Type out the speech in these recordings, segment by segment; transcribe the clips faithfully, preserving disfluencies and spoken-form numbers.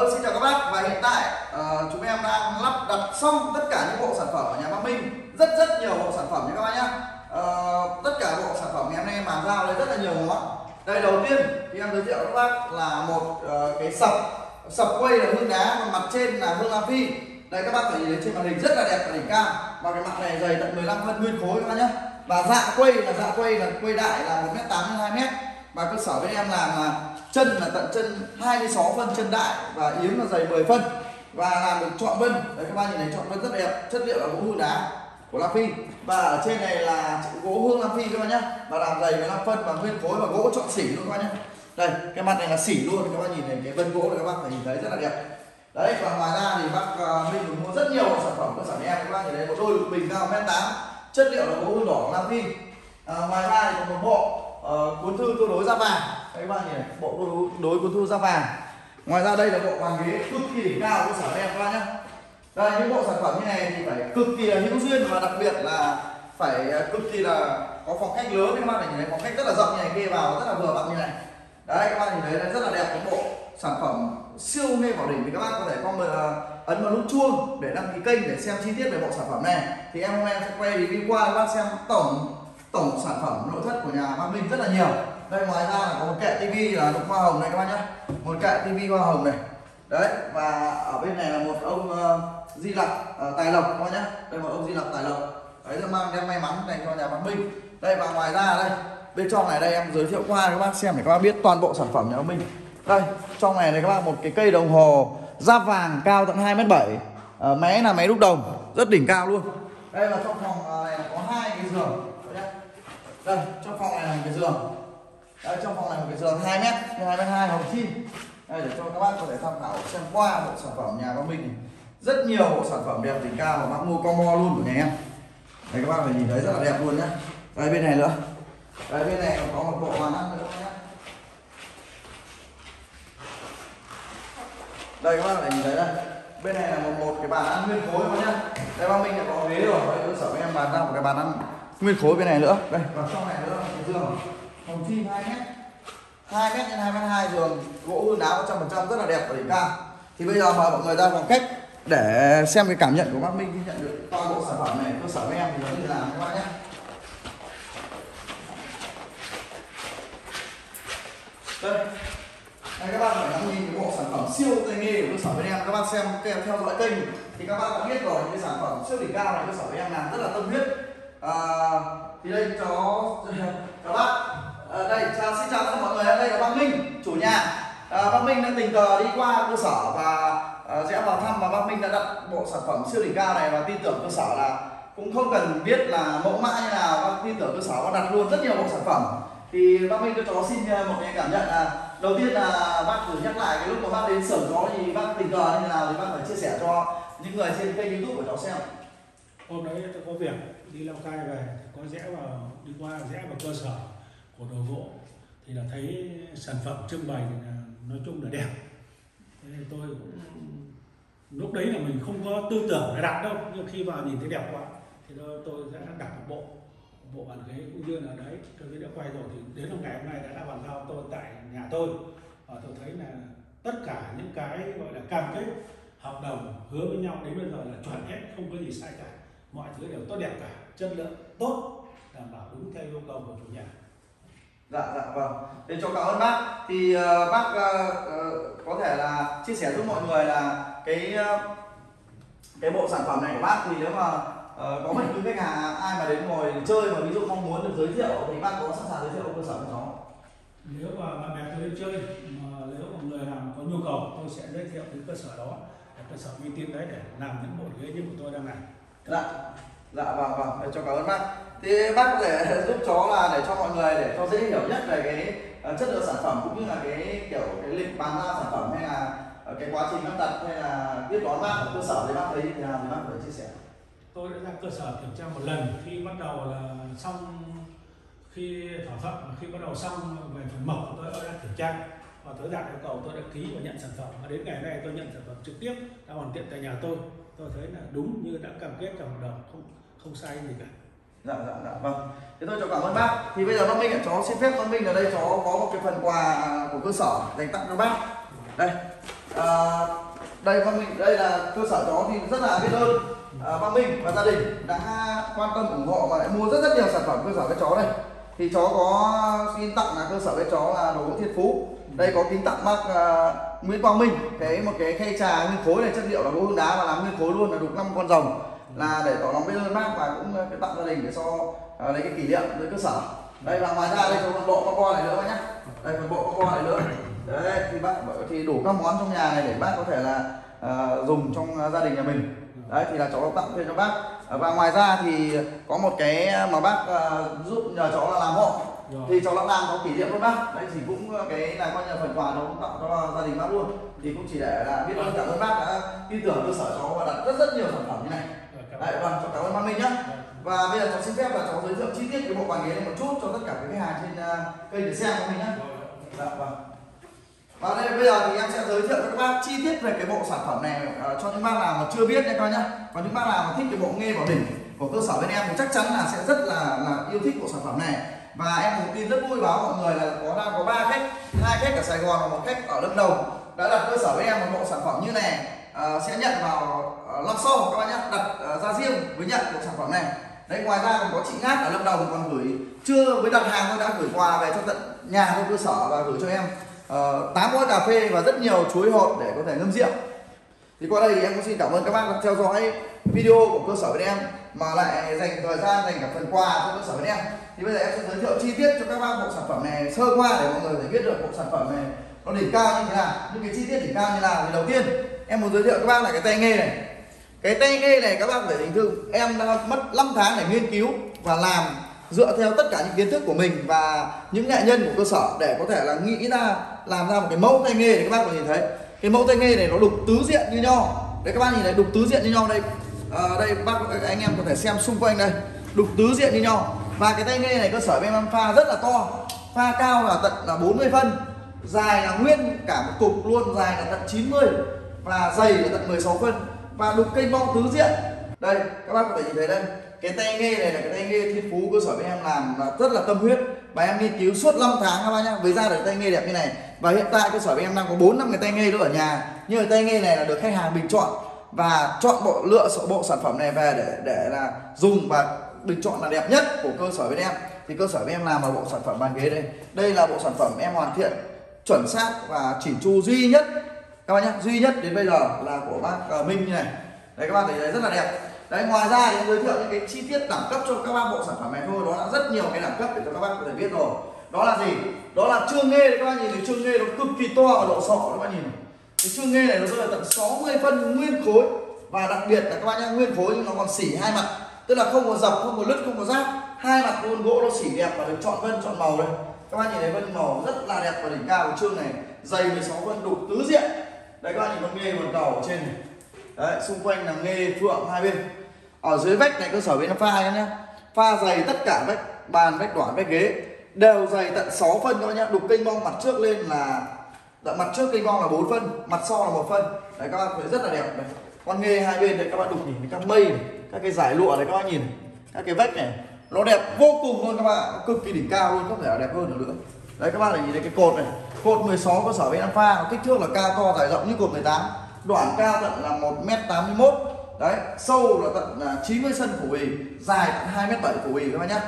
Vâng, xin chào các bác. Và hiện tại uh, chúng em đang lắp đặt xong tất cả những bộ sản phẩm ở nhà bác Minh. Rất rất nhiều bộ sản phẩm nha các bác nhé. uh, Tất cả bộ sản phẩm ngày hôm nay bàn giao lên rất là nhiều món. Đây, đầu tiên thì em giới thiệu các bác là một uh, cái sập. Sập quay là hương đá, còn mặt trên là hương la phi. Đây các bác có thể nhìn thấy trên màn hình rất là đẹp và đỉnh cao. Và cái mặt này dày tận mười lăm phân nguyên khối các bác nhé. Và dạng quay là dạng quay là quay đại là một mét tám đến hai mét. Và cơ sở bên em làm là chân là tận chân hai mươi sáu phân chân đại và yếm là dày mười phân và làm được chọn vân. Đấy các bạn nhìn thấy chọn vân rất đẹp, chất liệu là gỗ hương đá của La Phi và ở trên này là gỗ hương La Phi các bạn nhé, và làm dày mười lăm phân và nguyên khối và gỗ chọn xỉ luôn các bạn nhé. Đây cái mặt này là xỉ luôn, các bạn nhìn này cái vân gỗ này các bạn phải nhìn thấy rất là đẹp. Đấy, và ngoài ra thì bác Minh cũng mua rất nhiều sản phẩm của sản em, các bạn nhìn thấy một đôi lục bình cao một mét tám, chất liệu là gỗ hương đỏ La Phi. À, ngoài ra thì còn một bộ Uh, cuốn thư tôi đối da vàng. Đấy, các bạn nhìn này, bộ đối, đối cuốn thư da vàng. Ngoài ra đây là bộ bàn ghế cực kỳ đỉnh cao của sở em các bạn nhé. Đây, những bộ sản phẩm như này thì phải cực kỳ là hữu duyên và đặc biệt là phải cực kỳ là có phòng khách lớn. Các bạn nhìn này, phòng khách rất là rộng như này, kê vào rất là vừa vặn như này. Đấy, các bạn nhìn thấy rất là đẹp. Cái bộ sản phẩm siêu mê bảo đỉnh thì các bạn có thể comment, uh, ấn vào nút chuông để đăng ký kênh để xem chi tiết về bộ sản phẩm này. Thì em hôm nay sẽ quay review qua các bác xem tổng tổng sản phẩm nội thất của nhà bác Minh rất là nhiều. Đây ngoài ra là có một kệ tivi là lục hoa hồng này các bác nhé, một kệ tivi hoa hồng này. Đấy, và ở bên này là một ông uh, di lặc uh, tài lộc các bác nhé. Đây một ông di lặc tài lộc. Đấy là mang đem may mắn dành cho nhà bác Minh. Đây và ngoài ra đây bên trong này đây em giới thiệu qua các bác xem để các bác biết toàn bộ sản phẩm nhà bác Minh. Đây trong này này các bác một cái cây đồng hồ da vàng cao tận hai mét bảy, uh, máy là máy đúc đồng rất đỉnh cao luôn. Đây là trong phòng này có hai cái giường. Đây, trong phòng này là một cái giường. Đây, trong phòng này một cái giường hai mét hai mét hai hồng chim. Đây, để cho các bạn có thể tham khảo xem qua bộ sản phẩm nhà bác Minh này. Rất nhiều bộ sản phẩm đẹp đỉnh cao mà bác mua combo luôn của nhà em. Đây các bạn phải nhìn thấy rất là đẹp luôn nhá. Đây bên này nữa. Đây bên này có một bộ màn ăn nữa nhá. Đây các bạn phải nhìn thấy đây. Bên này là một, một cái bàn ăn nguyên khối luôn nhá. Đây bác Minh đã có ghế rồi. Đây cơ sở bên em bàn ra một cái bàn ăn nguyên khối bên này nữa. Đây và trong này nữa cái giường hồng chim hai mét hai mét nhân hai mét hai, giường gỗ hương đá một trăm phần trăm rất là đẹp và đỉnh cao. Thì bây giờ mời mọi người ra phòng cách để xem cái cảm nhận của bác Minh khi nhận được toàn bộ sản phẩm này. Cơ sở của em thì vẫn đi làm các bạn nhé. Đây, đây các bạn phải ngắm nhìn cái bộ sản phẩm siêu tay nghề của cơ sở bên em. Các bạn xem kèm theo dõi kênh thì các bạn đã biết rồi, những cái sản phẩm siêu đỉnh cao này cơ sở bên em làm rất là tâm huyết. À, thì đây cho các bác à, đây chào, xin chào tất cả mọi người. Đây là bác Minh chủ nhà. à, Bác Minh đã tình cờ đi qua cơ sở và à, sẽ vào thăm, và bác Minh đã đặt bộ sản phẩm siêu đỉnh cao này và tin tưởng cơ sở là cũng không cần biết là mẫu mã như nào, bác tin tưởng cơ sở và đặt luôn rất nhiều bộ sản phẩm. Thì bác Minh cho cháu xin một cái cảm nhận là đầu tiên là bác thử nhắc lại cái lúc mà bác đến sở cháu thì bác tình cờ như nào thì bác phải chia sẻ cho những người trên kênh YouTube của cháu xem. Hôm đấy tôi có việc đi Lao Cai về, có rẽ vào đi qua rẽ vào cơ sở của đồ gỗ thì là thấy sản phẩm trưng bày thì là, nói chung là đẹp. Thế nên tôi lúc đấy là mình không có tư tưởng để đặt đâu, nhưng khi vào nhìn thấy đẹp quá thì tôi, tôi đã đặt một bộ bộ bàn ghế cũng như là đấy tôi đã quay rồi, thì đến ngày hôm nay đã, đã bàn giao tôi tại nhà tôi. Và tôi thấy là tất cả những cái gọi là cam kết hợp đồng hứa với nhau đến bây giờ là chuẩn hết, không có gì sai cả, mọi thứ đều tốt đẹp cả, chất lượng tốt, đảm bảo đúng theo yêu cầu của chủ nhà. Dạ dạ vâng. Để cho cảm ơn bác. Thì uh, bác uh, uh, có thể là chia sẻ giúp mọi người là cái uh, cái bộ sản phẩm này của bác thì nếu mà uh, có mấy quý khách hàng ai mà đến ngồi chơi mà ví dụ mong muốn được giới thiệu thì bác có sẵn sàng giới thiệu cơ sở của nó. Nếu mà bạn bè tôi đến chơi mà nếu mà người nào có nhu cầu tôi sẽ giới thiệu đến cơ sở đó, cơ sở uy tín đấy để làm những bộ ghế như của tôi đang làm. Dạ, dạ vâng vâng, để cho cảm ơn bác. Thì bác có thể giúp cháu là để cho mọi người để cho dễ hiểu nhất về cái uh, chất lượng sản phẩm cũng như là cái kiểu cái lịch bán ra sản phẩm hay là uh, cái quá trình lắp đặt hay là tiếp đón bác ở cơ sở thì bác thấy thì làm thì bác có thể chia sẻ. Tôi đã ra cơ sở kiểm tra một lần, khi bắt đầu là xong khi thỏa thuận, khi bắt đầu xong về phần mộc của tôi đã kiểm tra và tới đạt yêu cầu tôi đã ký và nhận sản phẩm, và đến ngày nay tôi nhận sản phẩm trực tiếp đã hoàn thiện tại nhà tôi. Tôi thấy là đúng như đã cam kết trong hợp đồng, không không sai gì cả. Dạ dạ dạ vâng. Thế tôi cho cảm ơn bác. Thì bây giờ bác Minh ạ, cháu xin phép bác Minh ở đây cháu có một cái phần quà của cơ sở dành tặng cho bác. Đây à, đây Quang Minh, đây là cơ sở chó thì rất là biết ơn Quang Minh và gia đình đã quan tâm ủng hộ và lại mua rất rất nhiều sản phẩm cơ sở cái chó này. Thì chó có xin tặng là cơ sở cái chó là đồ Thiên Phú. Đây có kính tặng bác uh, Nguyễn Quang Minh cái một cái khay trà nguyên khối này, chất liệu là gỗ hương đá và làm nguyên khối luôn, là đục năm con rồng, là để tỏ lòng biết ơn bác và cũng cái tặng gia đình để cho so, uh, lấy cái kỷ niệm với cơ sở. Đây và ngoài ra đây có một bộ con bo này nữa nhá, đây một bộ con bo này nữa. Đấy thì bác thì đủ các món trong nhà này để bác có thể là uh, dùng trong gia đình nhà mình. Đấy thì là cháu tặng thêm cho bác. Và ngoài ra thì có một cái mà bác uh, giúp nhờ cháu là làm hộ. Rồi. Thì cháu đã làm có kỷ niệm luôn bác. Đấy thì cũng cái là coi như phần quà nó cũng tặng cho gia đình bác luôn. Thì cũng chỉ để là biết ơn, cảm ơn bác đã tin tưởng cơ sở cháu và đặt rất rất nhiều sản phẩm như này. Đấy, vâng, cháu cảm ơn bác Minh nhá. Và bây giờ cháu xin phép là cháu giới thiệu chi tiết cái bộ bàn ghế này một chút cho tất cả các khách hàng trên uh, kênh để xem của mình nhá. Dạ vâng. Và đây bây giờ thì em sẽ giới thiệu cho các bác chi tiết về cái bộ sản phẩm này uh, cho những bác nào mà chưa biết nha các bác nhá. Và những bác nào mà thích cái bộ nghề bảo đỉnh của cơ sở bên em thì chắc chắn là sẽ rất là là yêu thích bộ sản phẩm này. Và em cũng tin rất vui báo mọi người là có đang có ba khách, hai khách ở Sài Gòn và một khách ở Lâm Đồng đã đặt cơ sở với em một bộ sản phẩm như này, uh, sẽ nhận vào uh, lắp sau các bác nhé, đặt uh, ra riêng với nhận bộ sản phẩm này. Đấy ngoài ra còn có chị Ngát ở Lâm Đồng còn gửi chưa với đặt hàng thôi đã gửi quà về cho tận nhà luôn cơ sở và gửi cho em uh, tám gói cà phê và rất nhiều chuối hột để có thể ngâm rượu. Thì qua đây thì em cũng xin cảm ơn các bác đã theo dõi video của cơ sở bên em mà lại dành thời gian dành cả phần quà cho cơ sở bên em. Thì bây giờ em sẽ giới thiệu chi tiết cho các bác bộ sản phẩm này sơ qua để mọi người biết được bộ sản phẩm này nó đỉnh cao như thế nào, những cái chi tiết đỉnh cao như nào. Thì đầu tiên em muốn giới thiệu các bác là cái tay nghề này. Cái tay nghề này các bác phải hình dung em đã mất năm tháng để nghiên cứu và làm dựa theo tất cả những kiến thức của mình và những nghệ nhân của cơ sở để có thể là nghĩ ra làm ra một cái mẫu tay nghề. Để các bác có nhìn thấy cái mẫu tay nghề này nó đục tứ diện như nhau. Đấy các bác nhìn này, đục tứ diện như nhau đây. À, đây bác anh em có thể xem xung quanh đây, đục tứ diện như nhau. Và cái tay nghề này cơ sở bên em pha rất là to, pha cao là tận là bốn mươi phân, dài là nguyên cả một cục luôn, dài là tận chín mươi và dày là tận mười sáu phân và đục kênh bong tứ diện. Đây các bác có thể nhìn thấy đây, cái tay nghề này là cái tay nghề Thiên Phú cơ sở bên em làm là rất là tâm huyết và em nghiên cứu suốt năm tháng các bác nhá, với ra được tay nghề đẹp như này. Và hiện tại cơ sở bên em đang có bốn năm cái tay nghề đó ở nhà, nhưng cái tay nghề này là được khách hàng bình chọn và chọn bộ lựa bộ sản phẩm này về để để là dùng và được chọn là đẹp nhất của cơ sở bên em. Thì cơ sở bên em làm ở bộ sản phẩm bàn ghế đây. Đây là bộ sản phẩm em hoàn thiện chuẩn xác và chỉn chu duy nhất các bác nhé, duy nhất đến bây giờ là của bác Minh như này. Đấy các bác thấy đấy, rất là đẹp. Đấy ngoài ra thì giới thiệu những cái chi tiết đẳng cấp cho các bác bộ sản phẩm này thôi, đó là rất nhiều cái đẳng cấp để cho các bác có thể biết rồi. Đó là gì? Đó là chương nghê. Các bác nhìn thì chương nghê nó cực kỳ to ở độ sọ, các bác nhìn này. Cái chương nghê này nó rơi là tận sáu mươi phân nguyên khối và đặc biệt là các bác nhá, nguyên khối nhưng nó còn xỉ hai mặt, tức là không có dập, không có lứt, không có rác, hai mặt luôn, gỗ nó xỉ đẹp và được chọn vân chọn màu đây. Các bác nhìn thấy vân màu rất là đẹp và đỉnh cao của chương này, dày mười sáu phân, đục tứ diện. Đây các bác nhìn con nghê một đầu ở trên này. Đấy, xung quanh là nghê phượng hai bên. Ở dưới vách này cơ sở bên pha nhá, pha dày tất cả vách bàn, vách đoản, vách ghế đều dày tận sáu phân các bác nhá. Đục kênh bong mặt trước lên là Đợi mặt trước kênh bong là bốn phân, mặt sau là một phân. Đấy các bạn thấy rất là đẹp này. Con nghê hai bên đây các bạn đục nhìn các mây này, các cái dải lụa này các bạn nhìn, các cái vách này nó đẹp vô cùng luôn các bạn, cực kỳ đỉnh cao luôn, không thể là đẹp hơn được nữa. Đấy các bạn này nhìn thấy cái cột này, cột mười sáu cơ sở bên em pha, nó kích thước là cao to dài rộng như cột mười tám, đoạn cao tận là một mét tám mươi mốt, đấy sâu là tận chín mươi xăng-ti-mét phủ bì, dài tận hai mét bảy phủ bì các bạn nhá,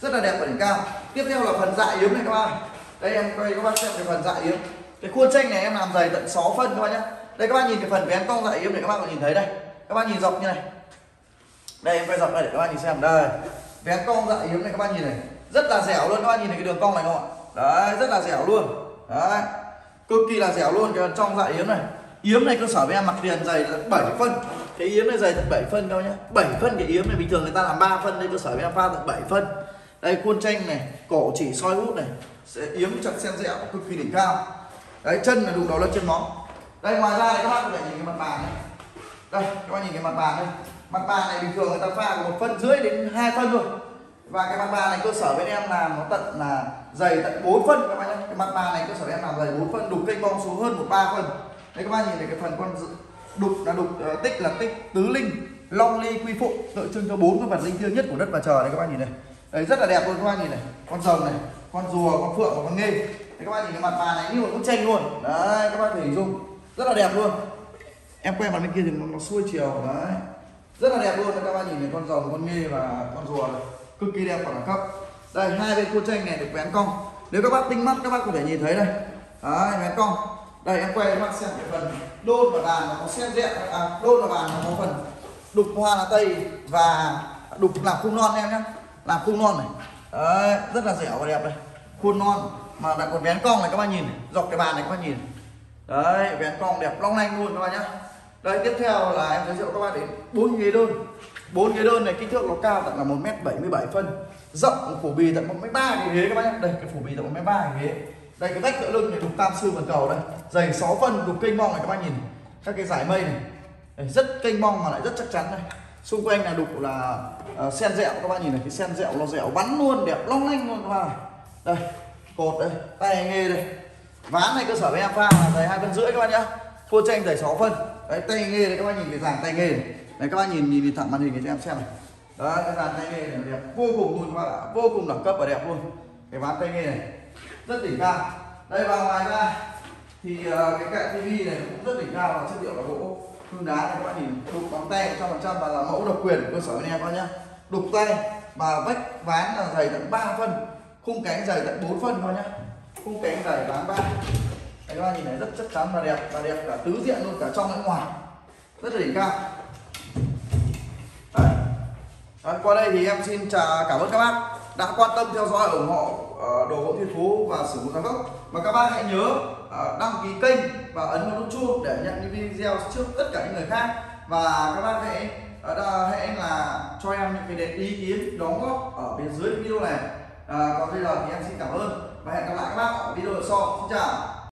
rất là đẹp và đỉnh cao. Tiếp theo là phần dại yếm này các bạn, đây em quay các bác xem cái phần dại yếm. Cái khuôn tranh này em làm dày tận sáu phân các bác nhá. Đây các bác nhìn cái phần vén cong dạy em để các bác có nhìn thấy đây. Các bác nhìn dọc như này. Đây em quay dọc đây để các bác nhìn xem đây. Vén cong dạy yếm này các bác nhìn này, rất là dẻo luôn, các bác nhìn thấy cái đường cong này không ạ? Đấy, rất là dẻo luôn. Đấy. Cực kỳ là dẻo luôn cái trong dạy yếm này. Yếm này cơ sở với em mặc tiền dày tận bảy phân. Cái yếm này dày tận bảy phân đâu nhá. bảy phân cái yếm này bình thường người ta làm ba phân, đây cơ sở với em pha tận bảy phân. Đây khuôn tranh này, cổ chỉ soi út này, sẽ yếm chặt xen dẻo cực kỳ đỉnh cao. Đấy, chân là đụng đầu lên chân móng. Đây ngoài ra này các bác có thể nhìn cái mặt bàn này. Đây các bác nhìn cái mặt bàn đây. Mặt bàn này bình thường người ta pha có một phân rưỡi đến hai phân thôi. Và cái mặt bàn này cơ sở bên em làm nó tận là dày tận bốn phân các bác nhá. Cái mặt bàn này cơ sở bên em làm dày bốn phân, đục kênh bong xuống hơn một ba phân. Đấy các bác nhìn thấy cái phần con đục là đục tích là tích tứ linh, long ly quy phụ, tượng trưng cho bốn cái vật linh thiêng nhất của đất và trời. Đây các bác nhìn này. Đấy rất là đẹp luôn các bác nhìn này. Con rồng này, con rùa, con phượng và con nghê. Các bạn nhìn cái mặt bàn này như một bức tranh luôn. Đấy các bạn thể hình dung rất là đẹp luôn. Em quay vào bên kia thì nó, nó xuôi chiều đấy, rất là đẹp luôn. Các bạn nhìn thấy con rồng, con nghê và con rùa này, cực kỳ đẹp và đẳng cấp. Đây, hai bên cua tranh này được vén cong, nếu các bác tinh mắt các bác có thể nhìn thấy đây đấy, vén cong. Đây em quay các bác xem cái phần đôn và bàn nó có xen rẽ, à, đôn và bàn nó có phần đục hoa lá tây và đục làm khung non em nhé, làm khung non này đấy, rất là dẻo và đẹp này, khuôn non mà lại còn vén cong này các bạn nhìn, dọc cái bàn này các bạn nhìn đấy, vén cong đẹp long lanh luôn các bạn nhé. Đây tiếp theo là em giới thiệu các bạn đến bốn ghế đơn. Bốn ghế đơn này kích thước nó cao tận là một mét bảy mươi bảy phân, rộng phủ bì tận một mét ba cái ghế các bạn nhé. Đây cái phủ bì tận một mét ba cái ghế. Đây cái vách tựa lưng này đục tam sư phần cầu đây, dày sáu phân, đục kênh mong này các bạn nhìn, các cái dải mây này đây, rất kênh mong mà lại rất chắc chắn này. Xung quanh là đục là uh, sen dẹo các bạn nhìn này, cái sen dẹo nó dẻo bắn luôn, đẹp long lanh luôn các bạn. Đây cột đây, tay nghề đây, ván này cơ sở với em pha là dày hai phân rưỡi các bạn nhá, phô tranh dày sáu phân. Đấy tay nghề này các bạn nhìn cái dàn tay nghề này. Đấy các bạn nhìn, nhìn nhìn thẳng màn hình để cho em xem này. Đó cái dàn tay nghề này đẹp vô cùng luôn các bạn ạ, vô cùng đẳng cấp và đẹp luôn. Cái ván tay nghề này rất đỉnh cao. Đây và ngoài ra thì uh, cái cạnh tivi này cũng rất đỉnh cao và chất liệu là gỗ hương đá này các bạn nhìn, đục bằng tay một trăm phần trăm và là mẫu độc quyền của cơ sở bên em các bạn nhá. Đục tay mà vách ván là dày tận ba phân, khung cánh dày tận bốn phân các bạn nhá. Khung cánh dày ván ba. Đấy, các bạn nhìn thấy rất chắc chắn và đẹp, và đẹp cả tứ diện luôn, cả trong lẫn ngoài, rất là đỉnh cao. Đấy. Đấy, qua đây thì em xin chào cảm ơn các bác đã quan tâm theo dõi ủng hộ đồ gỗ Thiên Phú và sử dụng giá gốc, và các bác hãy nhớ đăng ký kênh và ấn vào nút chuông để nhận những video trước tất cả những người khác, và các bác hãy hãy là cho em những cái ý kiến đóng góp ở bên dưới video này. À, còn bây giờ thì em xin cảm ơn và hẹn gặp lại các bác ở video sau. Xin chào.